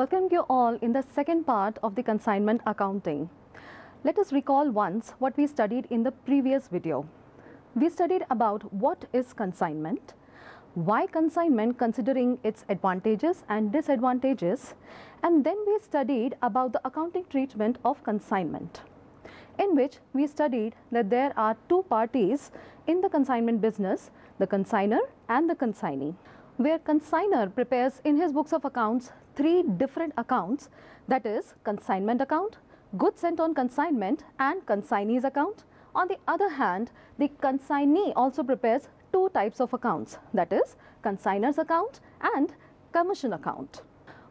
Welcome you all in the second part of the consignment accounting. Let us recall once what we studied in the previous video. We studied about what is consignment, why consignment considering its advantages and disadvantages, and then we studied about the accounting treatment of consignment, in which we studied that there are two parties in the consignment business, the consignor and the consignee, where consignor prepares in his books of accounts three different accounts, that is consignment account, goods sent on consignment and consignee's account. On the other hand, the consignee also prepares two types of accounts, that is consignor's account and commission account.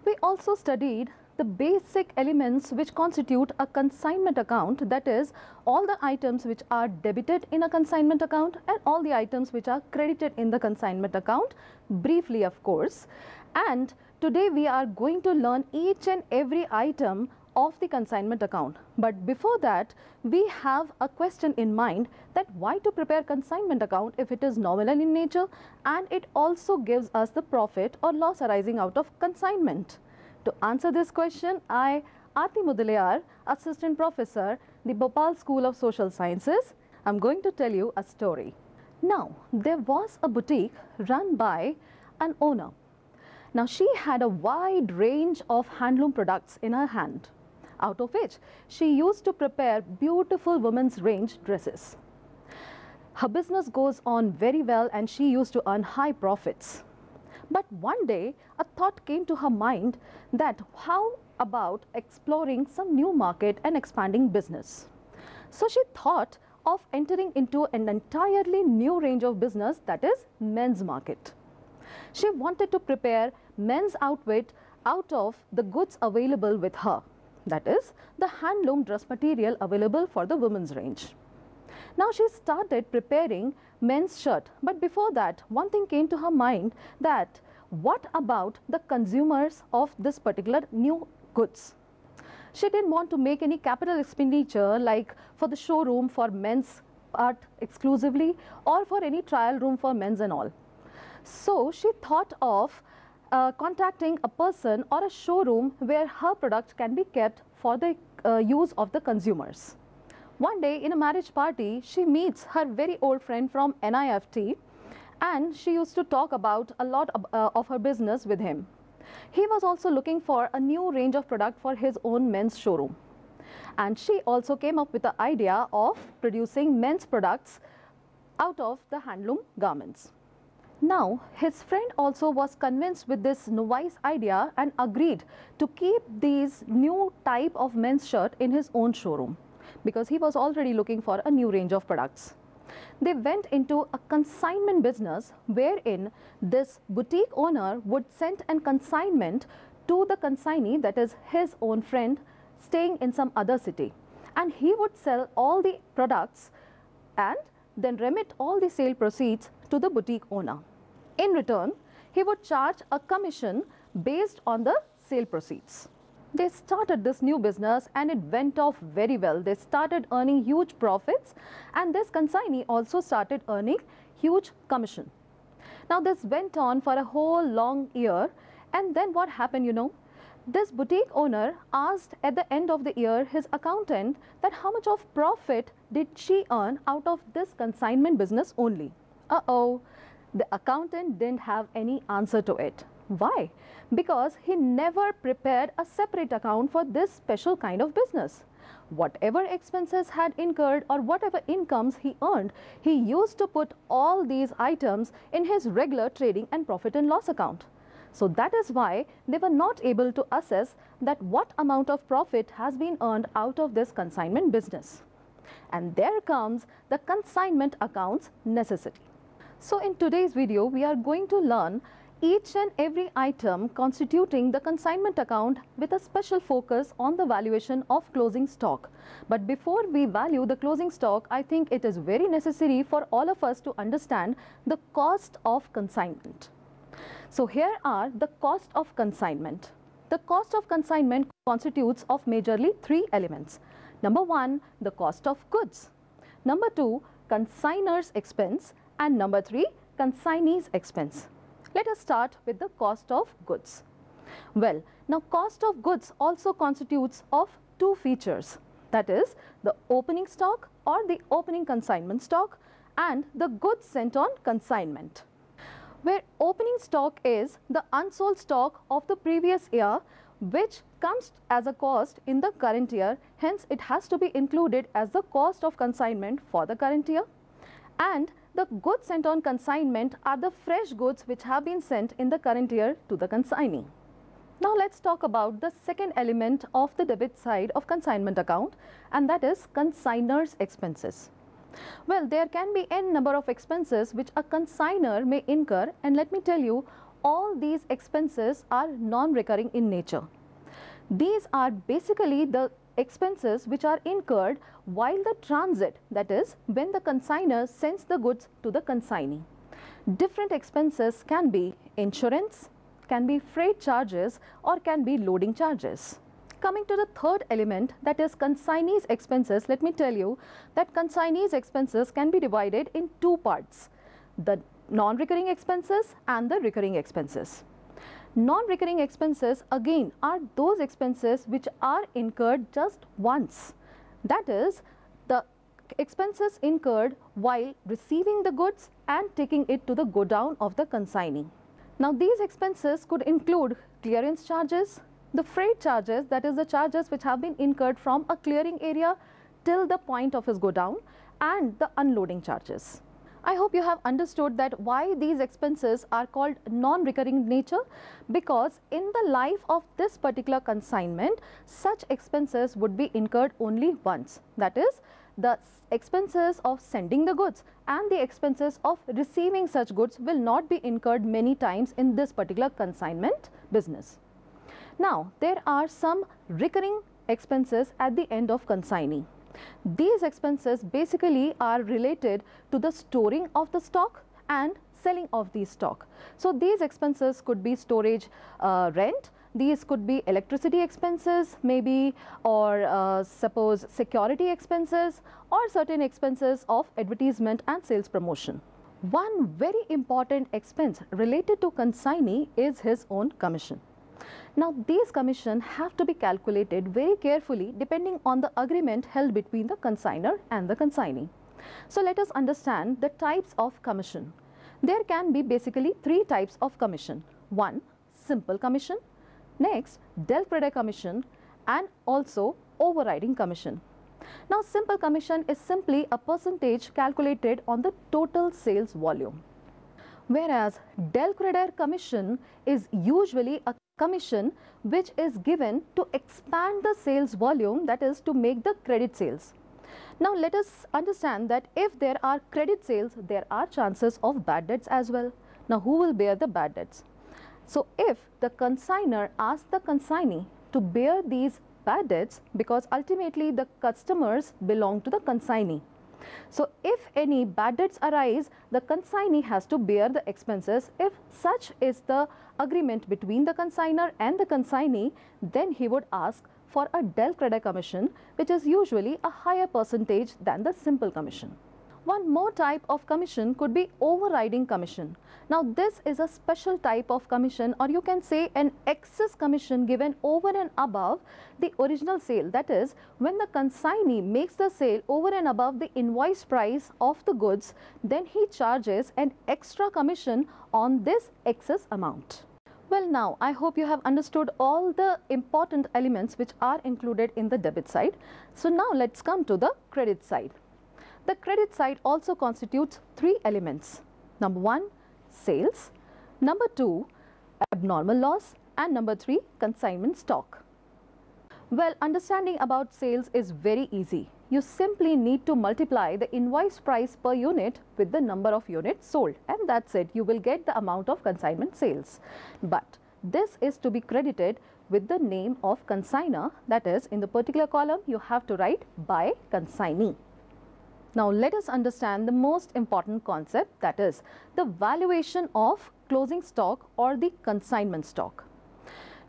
We also studied the basic elements which constitute a consignment account, that is all the items which are debited in a consignment account and all the items which are credited in the consignment account, briefly of course. And today we are going to learn each and every item of the consignment account. But before that, we have a question in mind that why to prepare consignment account if it is nominal in nature and it also gives us the profit or loss arising out of consignment. To answer this question, I, Aarti Mudalyar, Assistant Professor, the Bhopal School of Social Sciences, I'm going to tell you a story. Now, there was a boutique run by an owner. Now, she had a wide range of handloom products in her hand, out of which she used to prepare beautiful women's range dresses. Her business goes on very well and she used to earn high profits. But one day, a thought came to her mind that how about exploring some new market and expanding business. So she thought of entering into an entirely new range of business, that is men's market. She wanted to prepare men's outfit out of the goods available with her, that is the handloom dress material available for the women's range. Now she started preparing men's shirt, but before that one thing came to her mind that what about the consumers of this particular new goods. She didn't want to make any capital expenditure like for the showroom for men's part exclusively or for any trial room for men's and all. So she thought of contacting a person or a showroom where her product can be kept for the use of the consumers. One day in a marriage party, she meets her very old friend from NIFT and she used to talk about a lot of her business with him. He was also looking for a new range of product for his own men's showroom. And she also came up with the idea of producing men's products out of the handloom garments. Now, his friend also was convinced with this novice idea and agreed to keep these new type of men's shirt in his own showroom, because he was already looking for a new range of products. They went into a consignment business wherein this boutique owner would send a consignment to the consignee, that is his own friend, staying in some other city. And he would sell all the products and then remit all the sale proceeds to the boutique owner. In return, he would charge a commission based on the sale proceeds. They started this new business and it went off very well. They started earning huge profits and this consignee also started earning huge commission. Now this went on for a whole long year, and then what happened, you know? This boutique owner asked at the end of the year his accountant that how much of profit did she earn out of this consignment business only. Uh-oh, the accountant didn't have any answer to it. Why? Because he never prepared a separate account for this special kind of business. Whatever expenses had incurred or whatever incomes he earned, he used to put all these items in his regular trading and profit and loss account. So that is why they were not able to assess that what amount of profit has been earned out of this consignment business. And there comes the consignment account's necessity. So in today's video, we are going to learn each and every item constituting the consignment account with a special focus on the valuation of closing stock. But before we value the closing stock, I think it is very necessary for all of us to understand the cost of consignment. So here are the cost of consignment. The cost of consignment constitutes of majorly three elements. Number one, the cost of goods. Number two, consignor's expense. And number three, consignee's expense. Let us start with the cost of goods. Well, now cost of goods also constitutes of two features, that is the opening stock or the opening consignment stock and the goods sent on consignment. Where opening stock is the unsold stock of the previous year which comes as a cost in the current year, hence it has to be included as the cost of consignment for the current year, and the goods sent on consignment are the fresh goods which have been sent in the current year to the consignee. Now let's talk about the second element of the debit side of consignment account, and that is consignor's expenses. Well, there can be n number of expenses which a consignor may incur, and let me tell you, all these expenses are non-recurring in nature. These are basically the expenses which are incurred while the transit, that is when the consignor sends the goods to the consignee. Different expenses can be insurance, can be freight charges, or can be loading charges. Coming to the third element, that is consignee's expenses, let me tell you that consignee's expenses can be divided in two parts, the non-recurring expenses and the recurring expenses. Non-recurring expenses again are those expenses which are incurred just once, that is the expenses incurred while receiving the goods and taking it to the godown of the consignee. Now these expenses could include clearance charges, the freight charges, that is the charges which have been incurred from a clearing area till the point of his godown, and the unloading charges. I hope you have understood that why these expenses are called non-recurring in nature, because in the life of this particular consignment, such expenses would be incurred only once, that is the expenses of sending the goods and the expenses of receiving such goods will not be incurred many times in this particular consignment business. Now, there are some recurring expenses at the end of consignee. These expenses basically are related to the storing of the stock and selling of the stock. So, these expenses could be storage rent, these could be electricity expenses maybe, or suppose security expenses, or certain expenses of advertisement and sales promotion. One very important expense related to consignee is his own commission. Now these commissions have to be calculated very carefully depending on the agreement held between the consignor and the consignee. So let us understand the types of commission. There can be basically three types of commission. One, simple commission, next del prede commission, and also overriding commission. Now simple commission is simply a percentage calculated on the total sales volume, whereas del prede commission is usually a commission which is given to expand the sales volume, that is to make the credit sales. Now let us understand that if there are credit sales, there are chances of bad debts as well. Now who will bear the bad debts? So if the consignor asks the consignee to bear these bad debts, because ultimately the customers belong to the consignee, so if any bad debts arise, the consignee has to bear the expenses. If such is the agreement between the consignor and the consignee, then he would ask for a del crede commission, which is usually a higher percentage than the simple commission. One more type of commission could be overriding commission. Now this is a special type of commission, or you can say an excess commission given over and above the original sale, that is when the consignee makes the sale over and above the invoice price of the goods, then he charges an extra commission on this excess amount. Well, now I hope you have understood all the important elements which are included in the debit side. So now let's come to the credit side. The credit side also constitutes three elements. Number one, sales. Number two, abnormal loss. And number three, consignment stock. Well, understanding about sales is very easy. You simply need to multiply the invoice price per unit with the number of units sold, and that's it. You will get the amount of consignment sales. But this is to be credited with the name of consignor, that is in the particular column you have to write by consignee. Now let us understand the most important concept, that is the valuation of closing stock or the consignment stock.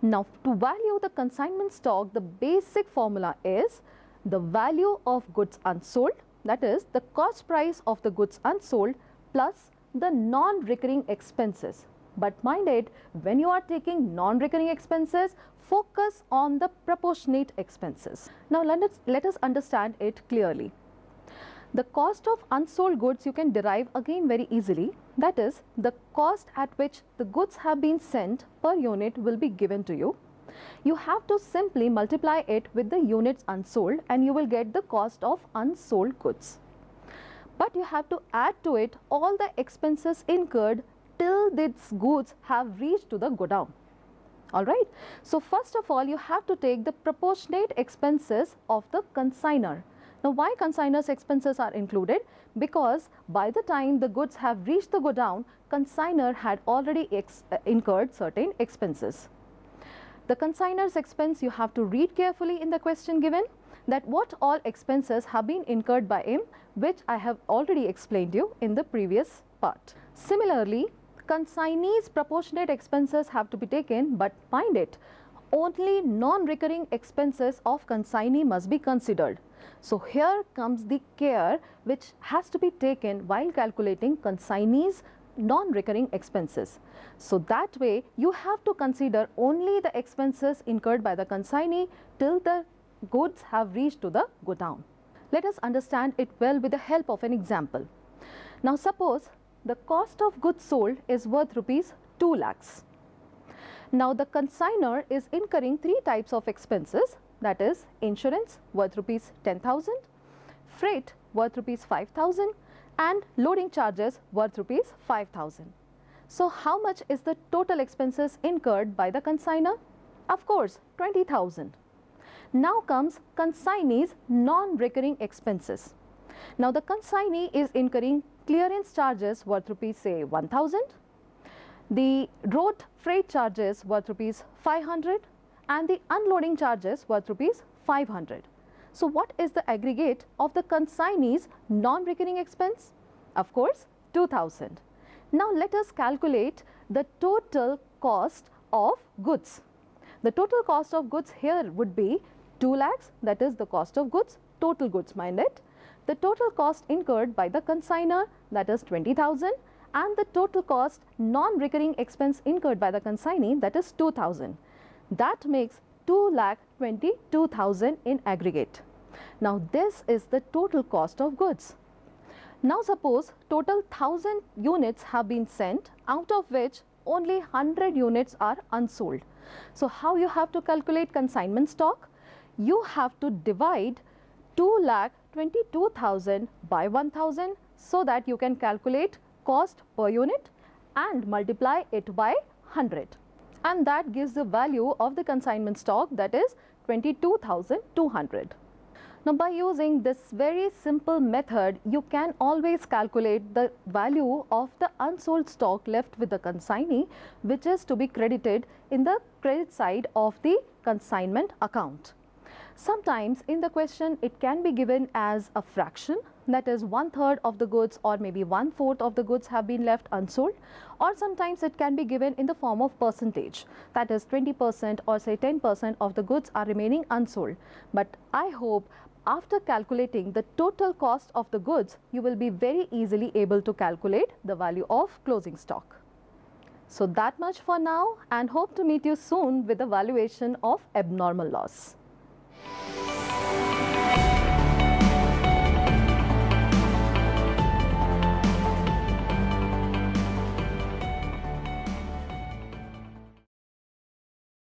Now to value the consignment stock, the basic formula is the value of goods unsold, that is the cost price of the goods unsold plus the non-recurring expenses. But mind it, when you are taking non-recurring expenses, focus on the proportionate expenses. Now let us understand it clearly. The cost of unsold goods you can derive again very easily. That is, the cost at which the goods have been sent per unit will be given to you. You have to simply multiply it with the units unsold and you will get the cost of unsold goods. But you have to add to it all the expenses incurred till these goods have reached to the godown. Alright, so first of all you have to take the proportionate expenses of the consignor. Now why consignor's expenses are included? Because by the time the goods have reached the godown, consignor had already incurred certain expenses. The consignor's expense you have to read carefully in the question given, that what all expenses have been incurred by him, which I have already explained you in the previous part. Similarly, consignee's proportionate expenses have to be taken, but mind it, only non-recurring expenses of consignee must be considered. So here comes the care which has to be taken while calculating consignee's non-recurring expenses. So that way you have to consider only the expenses incurred by the consignee till the goods have reached to the godown. Let us understand it well with the help of an example. Now suppose the cost of goods sold is worth rupees 2 lakhs. Now the consignor is incurring 3 types of expenses, that is insurance worth rupees 10,000, freight worth rupees 5,000 and loading charges worth rupees 5,000. So how much is the total expenses incurred by the consignor? Of course 20,000. Now comes consignee's non-recurring expenses. Now the consignee is incurring clearance charges worth rupees say 1,000. The road freight charges worth rupees 500 and the unloading charges worth rupees 500. So what is the aggregate of the consignee's non-recurring expense? Of course 2,000. Now let us calculate the total cost of goods. The total cost of goods here would be 2 lakhs, that is the cost of goods, total goods mind it. The total cost incurred by the consignor, that is 20,000. And the total cost non-recurring expense incurred by the consignee, that is 2,000. That makes 2,22,000 in aggregate. Now this is the total cost of goods. Now suppose total 1,000 units have been sent, out of which only 100 units are unsold. So how you have to calculate consignment stock? You have to divide 2,22,000 by 1,000 so that you can calculate cost per unit and multiply it by 100, and that gives the value of the consignment stock, that is 22,200. Now by using this very simple method you can always calculate the value of the unsold stock left with the consignee, which is to be credited in the credit side of the consignment account. Sometimes in the question it can be given as a fraction, that is 1/3 of the goods or maybe 1/4 of the goods have been left unsold, or sometimes it can be given in the form of percentage, that is 20% or say 10% of the goods are remaining unsold. But I hope after calculating the total cost of the goods you will be very easily able to calculate the value of closing stock. So that much for now, and hope to meet you soon with the valuation of abnormal loss.